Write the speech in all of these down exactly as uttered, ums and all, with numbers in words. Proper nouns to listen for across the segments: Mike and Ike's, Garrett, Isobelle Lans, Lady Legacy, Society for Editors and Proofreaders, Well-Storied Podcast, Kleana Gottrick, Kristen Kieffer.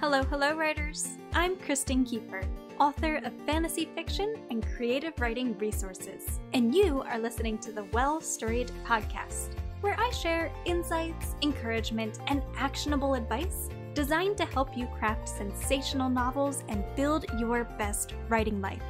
Hello, hello, writers! I'm Kristen Kieffer, author of fantasy fiction and creative writing resources, and you are listening to the Well-Storied Podcast, where I share insights, encouragement, and actionable advice designed to help you craft sensational novels and build your best writing life,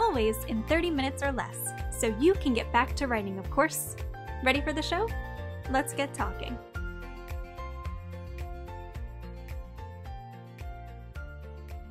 always in thirty minutes or less, so you can get back to writing, of course. Ready for the show? Let's get talking.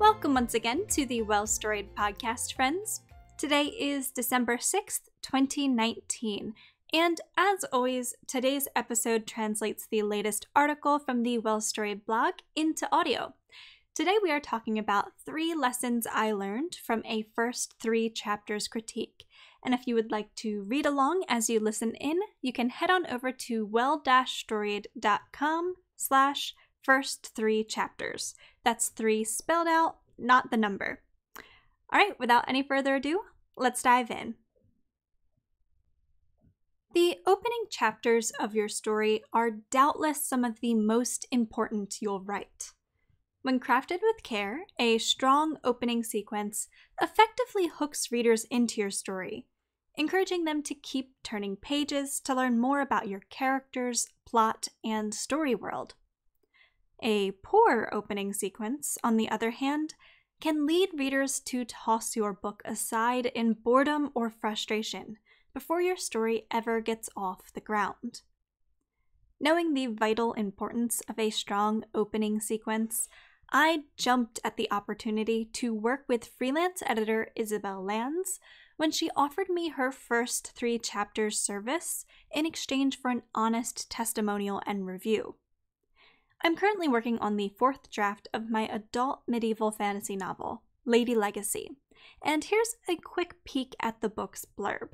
Welcome once again to the Well-Storied Podcast, friends. Today is December sixth, twenty nineteen, and as always, today's episode translates the latest article from the Well-Storied blog into audio. Today we are talking about three lessons I learned from a first three chapters critique, and if you would like to read along as you listen in, you can head on over to well-storied.com slash first three chapters. That's three spelled out, not the number. All right, without any further ado, let's dive in. The opening chapters of your story are doubtless some of the most important you'll write. When crafted with care, a strong opening sequence effectively hooks readers into your story, encouraging them to keep turning pages to learn more about your characters, plot, and story world. A poor opening sequence, on the other hand, can lead readers to toss your book aside in boredom or frustration before your story ever gets off the ground. Knowing the vital importance of a strong opening sequence, I jumped at the opportunity to work with freelance editor Isobelle Lans when she offered me her first three chapters service in exchange for an honest testimonial and review. I'm currently working on the fourth draft of my adult medieval fantasy novel, Lady Legacy, and here's a quick peek at the book's blurb.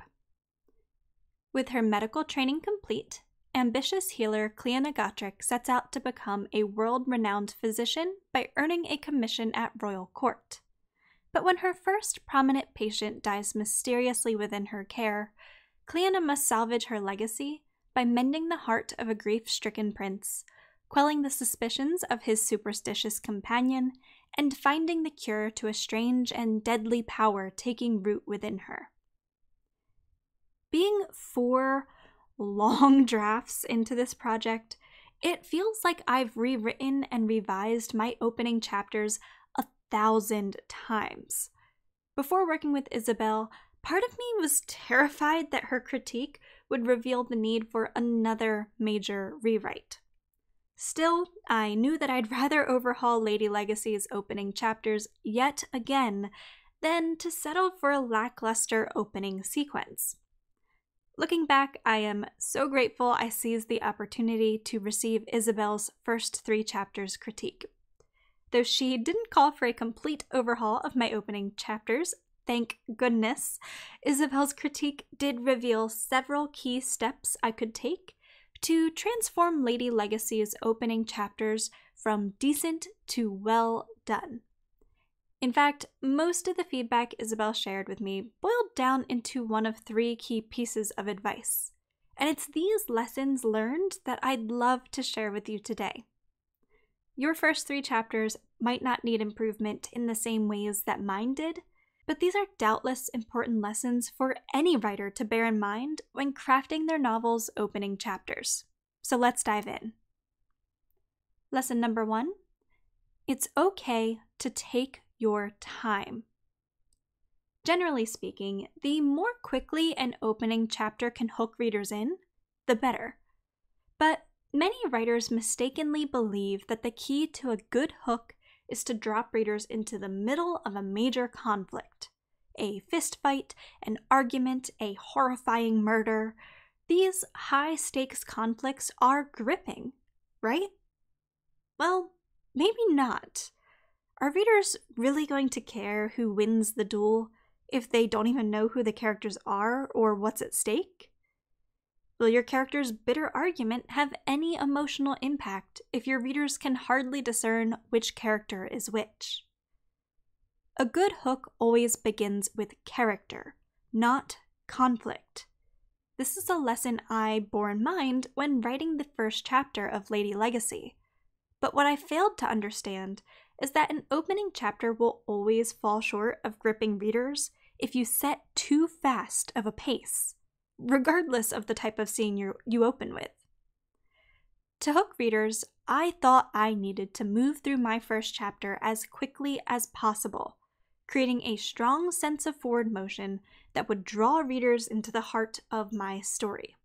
With her medical training complete, ambitious healer Kleana Gottrick sets out to become a world-renowned physician by earning a commission at royal court. But when her first prominent patient dies mysteriously within her care, Kleana must salvage her legacy by mending the heart of a grief-stricken prince, quelling the suspicions of his superstitious companion, and finding the cure to a strange and deadly power taking root within her. Being four long drafts into this project, it feels like I've rewritten and revised my opening chapters a thousand times. Before working with Isobelle, part of me was terrified that her critique would reveal the need for another major rewrite. Still, I knew that I'd rather overhaul Lady Legacy's opening chapters yet again than to settle for a lackluster opening sequence. Looking back, I am so grateful I seized the opportunity to receive Isobelle's first three chapters critique. Though she didn't call for a complete overhaul of my opening chapters, thank goodness, Isobelle's critique did reveal several key steps I could take to transform Lady Legacy's opening chapters from decent to well done. In fact, most of the feedback Isobelle shared with me boiled down into one of three key pieces of advice, and it's these lessons learned that I'd love to share with you today. Your first three chapters might not need improvement in the same ways that mine did, but these are doubtless important lessons for any writer to bear in mind when crafting their novel's opening chapters. So let's dive in. Lesson number one, it's okay to take your time. Generally speaking, the more quickly an opening chapter can hook readers in, the better. But many writers mistakenly believe that the key to a good hook is to drop readers into the middle of a major conflict. A fistfight, an argument, a horrifying murder. These high-stakes conflicts are gripping, right? Well, maybe not. Are readers really going to care who wins the duel if they don't even know who the characters are or what's at stake? Will your character's bitter argument have any emotional impact if your readers can hardly discern which character is which? A good hook always begins with character, not conflict. This is a lesson I bore in mind when writing the first chapter of Lady Legacy, but what I failed to understand is that an opening chapter will always fall short of gripping readers if you set too fast of a pace, regardless of the type of scene you you open with. To hook readers, I thought I needed to move through my first chapter as quickly as possible, creating a strong sense of forward motion that would draw readers into the heart of my story.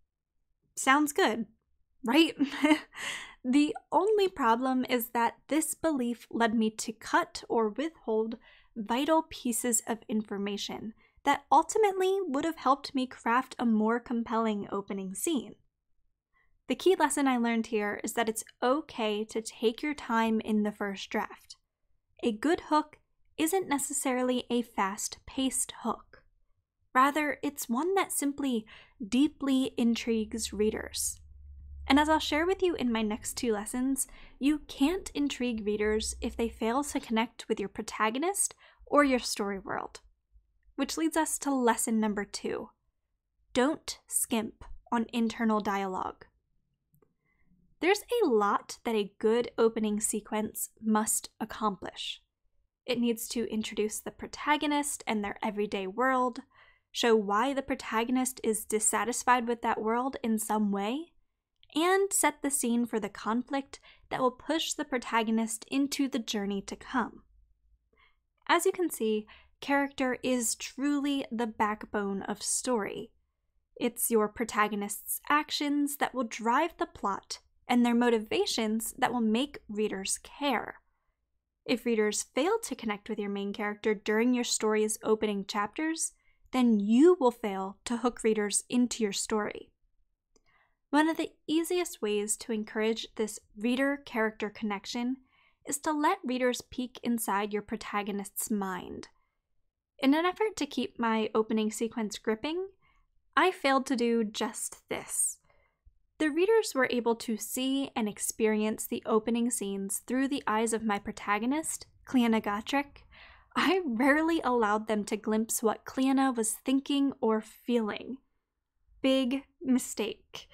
Sounds good, right? The only problem is that this belief led me to cut or withhold vital pieces of information that ultimately would have helped me craft a more compelling opening scene. The key lesson I learned here is that it's okay to take your time in the first draft. A good hook isn't necessarily a fast-paced hook. Rather, it's one that simply deeply intrigues readers. And as I'll share with you in my next two lessons, you can't intrigue readers if they fail to connect with your protagonist or your story world. Which leads us to lesson number two. Don't skimp on internal dialogue. There's a lot that a good opening sequence must accomplish. It needs to introduce the protagonist and their everyday world, show why the protagonist is dissatisfied with that world in some way, and set the scene for the conflict that will push the protagonist into the journey to come. As you can see, character is truly the backbone of story. It's your protagonist's actions that will drive the plot and their motivations that will make readers care. If readers fail to connect with your main character during your story's opening chapters, then you will fail to hook readers into your story. One of the easiest ways to encourage this reader-character connection is to let readers peek inside your protagonist's mind. In an effort to keep my opening sequence gripping, I failed to do just this. The readers were able to see and experience the opening scenes through the eyes of my protagonist, Kleana Gottrick. I rarely allowed them to glimpse what Kleana was thinking or feeling. Big mistake.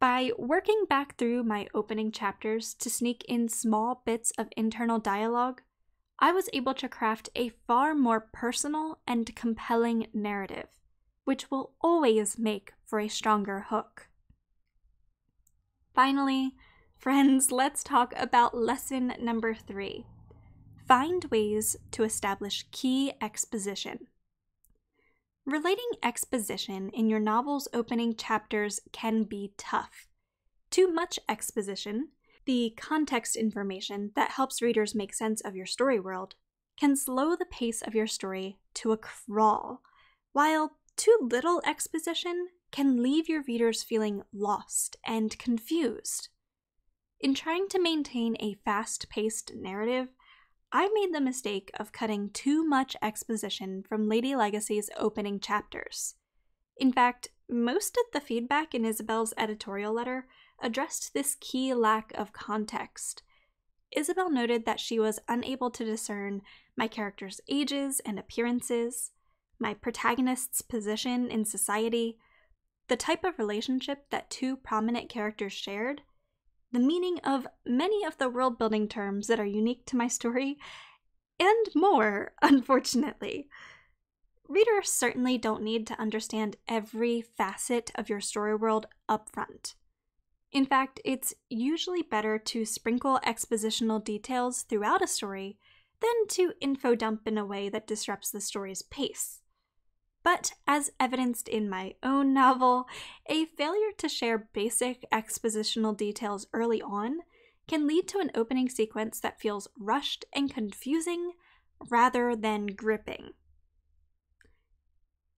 By working back through my opening chapters to sneak in small bits of internal dialogue, I was able to craft a far more personal and compelling narrative, which will always make for a stronger hook. Finally, friends, let's talk about lesson number three. Find ways to establish key exposition. Relating exposition in your novel's opening chapters can be tough. Too much exposition, the context information that helps readers make sense of your story world, can slow the pace of your story to a crawl, while too little exposition can leave your readers feeling lost and confused. In trying to maintain a fast-paced narrative, I made the mistake of cutting too much exposition from Lady Legacy's opening chapters. In fact, most of the feedback in Isobelle's editorial letter addressed this key lack of context. Isobelle noted that she was unable to discern my characters' ages and appearances, my protagonist's position in society, the type of relationship that two prominent characters shared, the meaning of many of the world-building terms that are unique to my story, and more, unfortunately. Readers certainly don't need to understand every facet of your story world upfront. In fact, it's usually better to sprinkle expositional details throughout a story than to info dump in a way that disrupts the story's pace. But as evidenced in my own novel, a failure to share basic expositional details early on can lead to an opening sequence that feels rushed and confusing rather than gripping.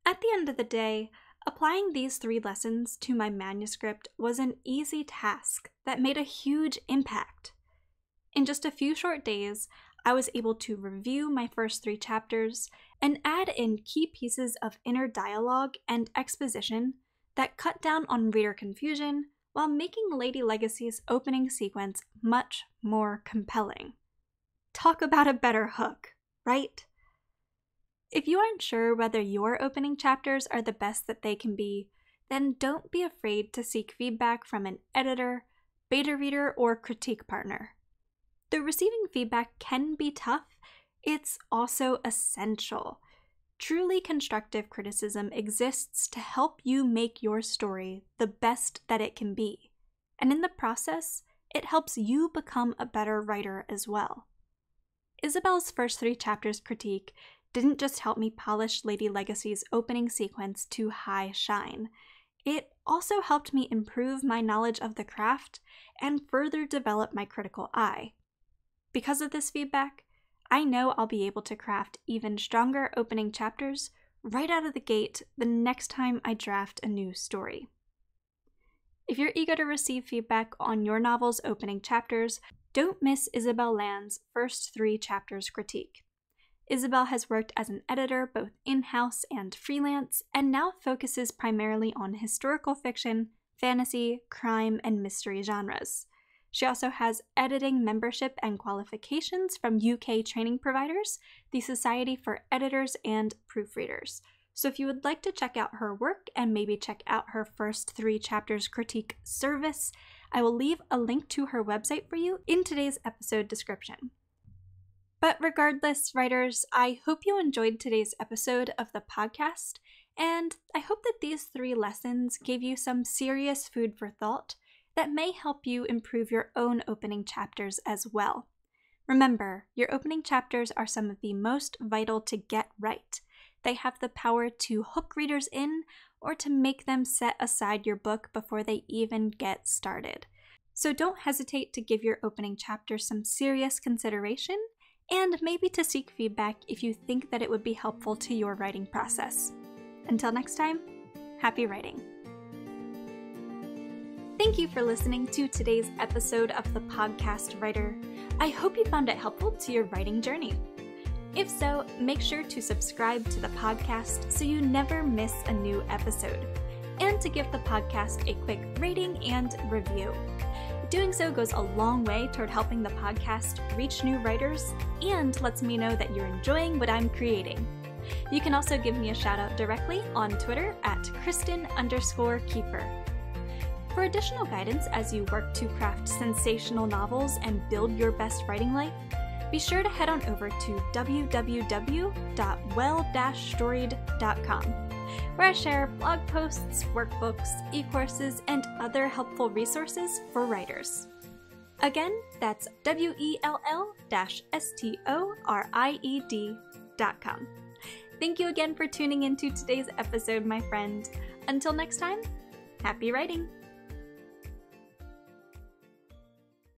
At the end of the day, applying these three lessons to my manuscript was an easy task that made a huge impact. In just a few short days, I was able to review my first three chapters and add in key pieces of inner dialogue and exposition that cut down on reader confusion while making Lady Legacy's opening sequence much more compelling. Talk about a better hook, right? If you aren't sure whether your opening chapters are the best that they can be, then don't be afraid to seek feedback from an editor, beta reader, or critique partner. Though receiving feedback can be tough, it's also essential. Truly constructive criticism exists to help you make your story the best that it can be, and in the process, it helps you become a better writer as well. Isobelle's first three chapters' critique didn't just help me polish Lady Legacy's opening sequence to high shine. It also helped me improve my knowledge of the craft and further develop my critical eye. Because of this feedback, I know I'll be able to craft even stronger opening chapters right out of the gate the next time I draft a new story. If you're eager to receive feedback on your novel's opening chapters, don't miss Isobelle Lans' first three chapters critique. Isobelle has worked as an editor both in-house and freelance, and now focuses primarily on historical fiction, fantasy, crime, and mystery genres. She also has editing membership and qualifications from U K training providers, the Society for Editors and Proofreaders. So if you would like to check out her work and maybe check out her first three chapters critique service, I will leave a link to her website for you in today's episode description. But regardless, writers, I hope you enjoyed today's episode of the podcast, and I hope that these three lessons gave you some serious food for thought that may help you improve your own opening chapters as well. Remember, your opening chapters are some of the most vital to get right. They have the power to hook readers in or to make them set aside your book before they even get started. So don't hesitate to give your opening chapter some serious consideration, and maybe to seek feedback if you think that it would be helpful to your writing process. Until next time, happy writing! Thank you for listening to today's episode of the podcast, Writer. I hope you found it helpful to your writing journey. If so, make sure to subscribe to the podcast so you never miss a new episode, and to give the podcast a quick rating and review. Doing so goes a long way toward helping the podcast reach new writers and lets me know that you're enjoying what I'm creating. You can also give me a shout out directly on Twitter at Kristen underscore Kieffer. For additional guidance as you work to craft sensational novels and build your best writing life, be sure to head on over to w w w dot well dash storied dot com, where I share blog posts, workbooks, e-courses, and other helpful resources for writers. Again, that's w e l l dash s t o r i e d dot com. Thank you again for tuning into today's episode, my friend. Until next time, happy writing!